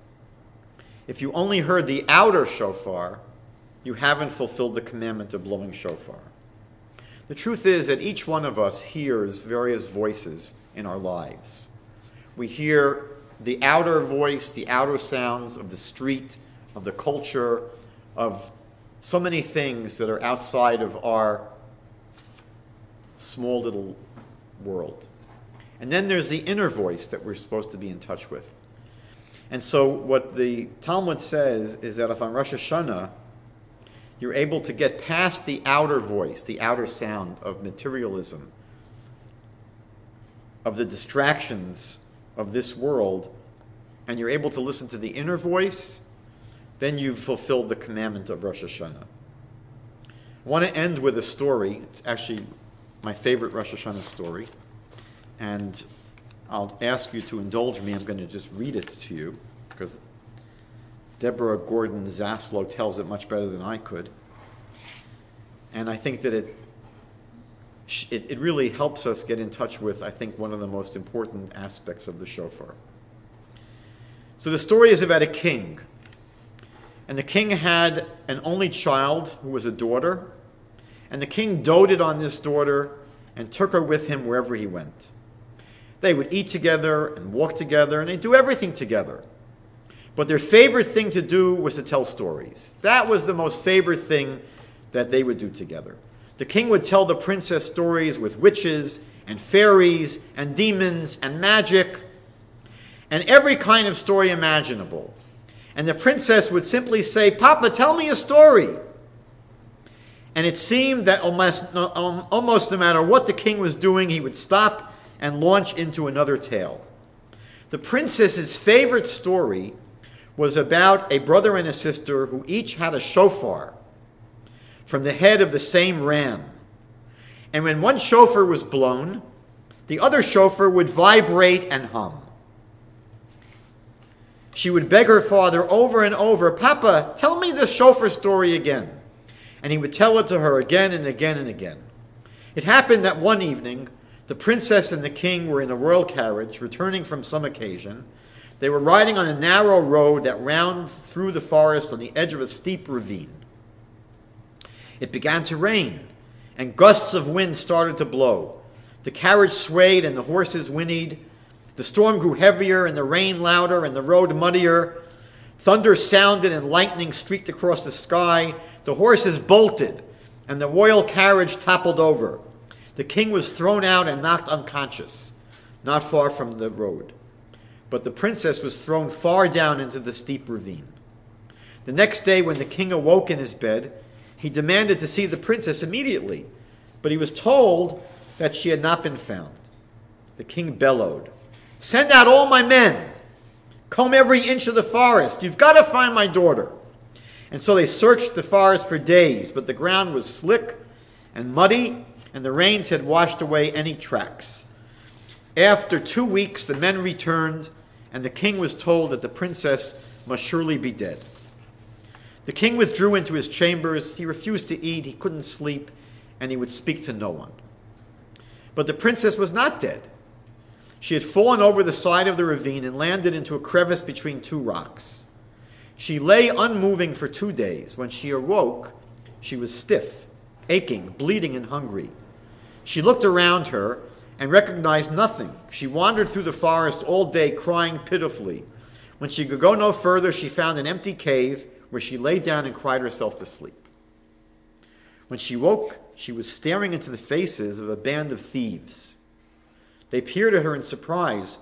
If you only heard the outer shofar, you haven't fulfilled the commandment of blowing shofar. The truth is that each one of us hears various voices in our lives. We hear the outer voice, the outer sounds of the street, of the culture, of so many things that are outside of our small little world. And then there's the inner voice that we're supposed to be in touch with. And so what the Talmud says is that if on Rosh Hashanah, you're able to get past the outer voice, the outer sound of materialism, of the distractions of this world, and you're able to listen to the inner voice, then you've fulfilled the commandment of Rosh Hashanah. I want to end with a story. It's actually my favorite Rosh Hashanah story. And I'll ask you to indulge me. I'm going to just read it to you because Deborah Gordon Zaslow tells it much better than I could. And I think that it really helps us get in touch with, I think, one of the most important aspects of the shofar. So the story is about a king. And the king had an only child who was a daughter. And the king doted on this daughter and took her with him wherever he went. They would eat together and walk together, and they'd do everything together. But their favorite thing to do was to tell stories. That was the most favorite thing that they would do together. The king would tell the princess stories with witches and fairies and demons and magic and every kind of story imaginable. And the princess would simply say, "Papa, tell me a story." And it seemed that almost no matter what the king was doing, he would stop and launch into another tale. The princess's favorite story was about a brother and a sister who each had a shofar from the head of the same ram. And when one shofar was blown, the other shofar would vibrate and hum. She would beg her father over and over, "Papa, tell me the shofar story again." And he would tell it to her again and again and again. It happened that one evening, the princess and the king were in a royal carriage, returning from some occasion. They were riding on a narrow road that wound through the forest on the edge of a steep ravine. It began to rain, and gusts of wind started to blow. The carriage swayed and the horses whinnied. The storm grew heavier and the rain louder and the road muddier. Thunder sounded and lightning streaked across the sky. The horses bolted, and the royal carriage toppled over. The king was thrown out and knocked unconscious, not far from the road. But the princess was thrown far down into the steep ravine. The next day, when the king awoke in his bed, he demanded to see the princess immediately, but he was told that she had not been found. The king bellowed, "Send out all my men! Comb every inch of the forest! You've got to find my daughter!" And so they searched the forest for days, but the ground was slick and muddy, and the rains had washed away any tracks. After 2 weeks, the men returned, and the king was told that the princess must surely be dead. The king withdrew into his chambers. He refused to eat, he couldn't sleep, and he would speak to no one. But the princess was not dead. She had fallen over the side of the ravine and landed into a crevice between two rocks. She lay unmoving for 2 days. When she awoke, she was stiff, aching, bleeding, and hungry. She looked around her and recognized nothing. She wandered through the forest all day, crying pitifully. When she could go no further, she found an empty cave where she lay down and cried herself to sleep. When she woke, she was staring into the faces of a band of thieves. They peered at her in surprise.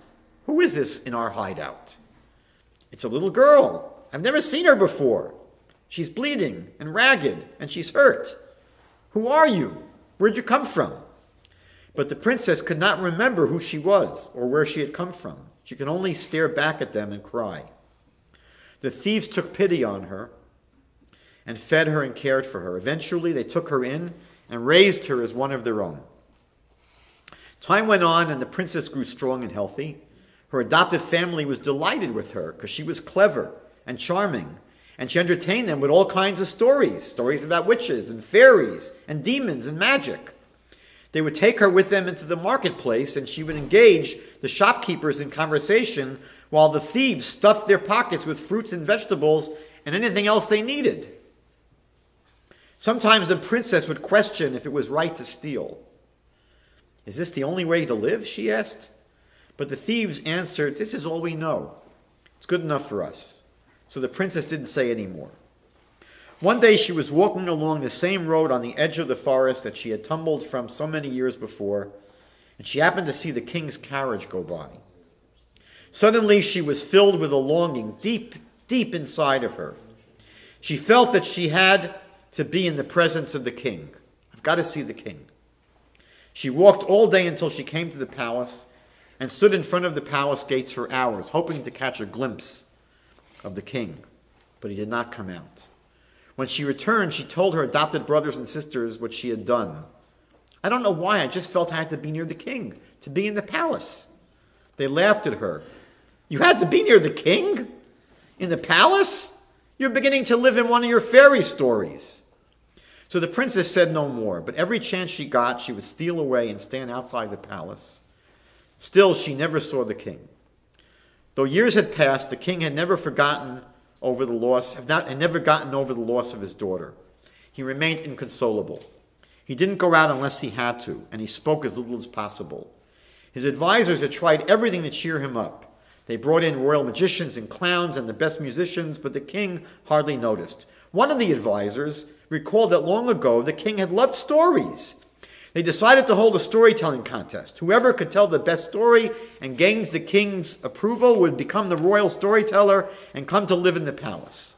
"Who is this in our hideout?" "It's a little girl. I've never seen her before. She's bleeding and ragged, and she's hurt. Who are you? Where'd you come from?" But the princess could not remember who she was or where she had come from. She could only stare back at them and cry. The thieves took pity on her and fed her and cared for her. Eventually, they took her in and raised her as one of their own. Time went on, and the princess grew strong and healthy. Her adopted family was delighted with her because she was clever and charming, and she entertained them with all kinds of stories about witches and fairies and demons and magic. They would take her with them into the marketplace, and she would engage the shopkeepers in conversation while the thieves stuffed their pockets with fruits and vegetables and anything else they needed. Sometimes the princess would question if it was right to steal. "Is this the only way to live?" she asked. But the thieves answered, "This is all we know. It's good enough for us." So the princess didn't say any more. One day she was walking along the same road on the edge of the forest that she had tumbled from so many years before, and she happened to see the king's carriage go by. Suddenly she was filled with a longing deep, deep inside of her. She felt that she had to be in the presence of the king. I've got to see the king. She walked all day until she came to the palace and stood in front of the palace gates for hours, hoping to catch a glimpse of the king. But he did not come out. When she returned, she told her adopted brothers and sisters what she had done. I don't know why, I just felt I had to be near the king, to be in the palace. They laughed at her. You had to be near the king? In the palace? You're beginning to live in one of your fairy stories. So the princess said no more, but every chance she got, she would steal away and stand outside the palace. Still, she never saw the king. Though years had passed, the king had never gotten over the loss of his daughter. He remained inconsolable. He didn't go out unless he had to, and he spoke as little as possible. His advisors had tried everything to cheer him up. They brought in royal magicians and clowns and the best musicians, but the king hardly noticed. One of the advisors recalled that long ago the king had loved stories. They decided to hold a storytelling contest. Whoever could tell the best story and gains the king's approval would become the royal storyteller and come to live in the palace.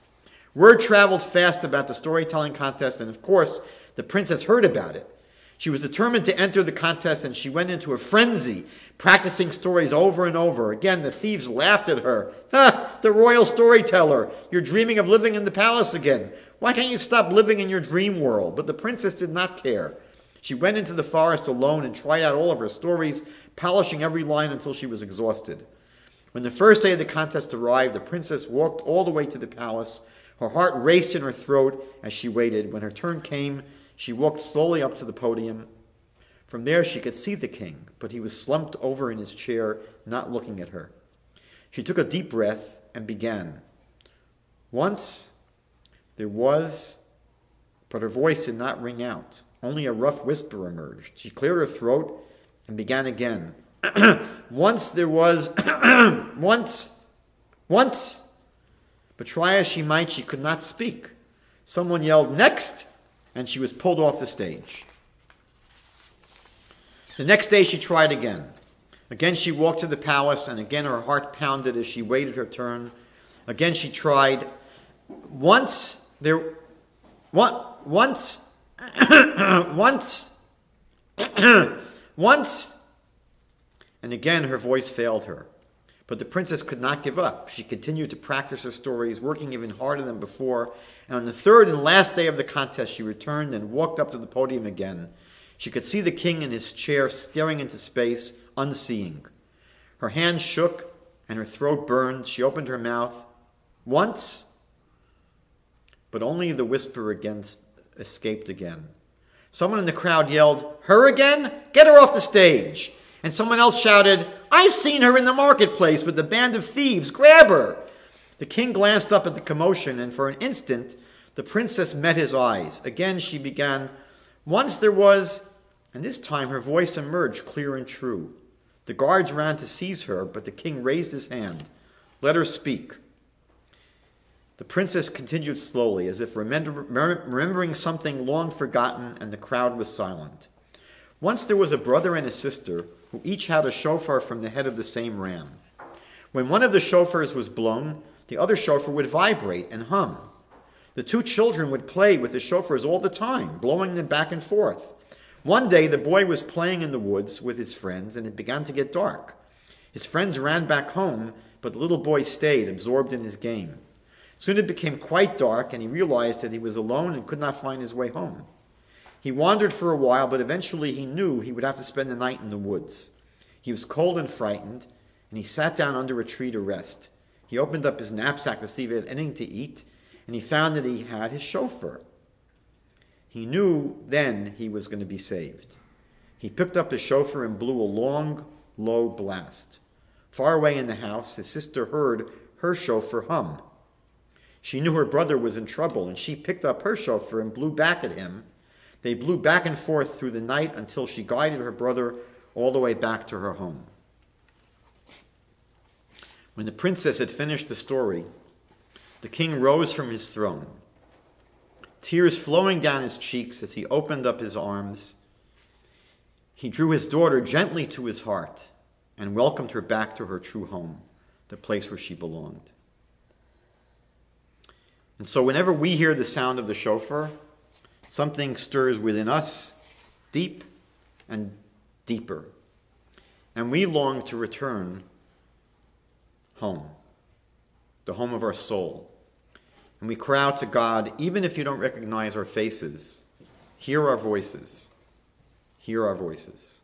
Word traveled fast about the storytelling contest, and of course, the princess heard about it. She was determined to enter the contest, and she went into a frenzy, practicing stories over and over. Again, the thieves laughed at her. Ha! The royal storyteller! You're dreaming of living in the palace again. Why can't you stop living in your dream world? But the princess did not care. She went into the forest alone and tried out all of her stories, polishing every line until she was exhausted. When the first day of the contest arrived, the princess walked all the way to the palace. Her heart raced in her throat as she waited. When her turn came, she walked slowly up to the podium. From there, she could see the king, but he was slumped over in his chair, not looking at her. She took a deep breath and began. Once there was, but her voice did not ring out. Only a rough whisper emerged. She cleared her throat and began again. Once there was, once. But try as she might, she could not speak. Someone yelled, next, and she was pulled off the stage. The next day she tried again. Again she walked to the palace, and again her heart pounded as she waited her turn. Again she tried. Once, and again her voice failed her. But the princess could not give up. She continued to practice her stories, working even harder than before. And on the third and last day of the contest, she returned and walked up to the podium again. She could see the king in his chair, staring into space, unseeing. Her hand shook and her throat burned. She opened her mouth once, but only the whisper again escaped again. Someone in the crowd yelled, her again? Get her off the stage! And someone else shouted, I've seen her in the marketplace with the band of thieves. Grab her! The king glanced up at the commotion, and for an instant, the princess met his eyes. Again, she began, once there was, and this time her voice emerged clear and true. The guards ran to seize her, but the king raised his hand. Let her speak. The princess continued slowly, as if remembering something long forgotten, and the crowd was silent. Once there was a brother and a sister who each had a shofar from the head of the same ram. When one of the shofars was blown, the other shofar would vibrate and hum. The two children would play with the shofars all the time, blowing them back and forth. One day, the boy was playing in the woods with his friends, and it began to get dark. His friends ran back home, but the little boy stayed, absorbed in his game. Soon it became quite dark, and he realized that he was alone and could not find his way home. He wandered for a while, but eventually he knew he would have to spend the night in the woods. He was cold and frightened, and he sat down under a tree to rest. He opened up his knapsack to see if he had anything to eat, and he found that he had his shofar. He knew then he was going to be saved. He picked up his shofar and blew a long, low blast. Far away in the house, his sister heard her shofar hum. She knew her brother was in trouble, and she picked up her shofar and blew back at him. They blew back and forth through the night until she guided her brother all the way back to her home. When the princess had finished the story, the king rose from his throne, tears flowing down his cheeks as he opened up his arms. He drew his daughter gently to his heart and welcomed her back to her true home, the place where she belonged. And so whenever we hear the sound of the shofar, something stirs within us deep and deeper, and we long to return home, the home of our soul. And we cry out to God, even if you don't recognize our faces, hear our voices. Hear our voices.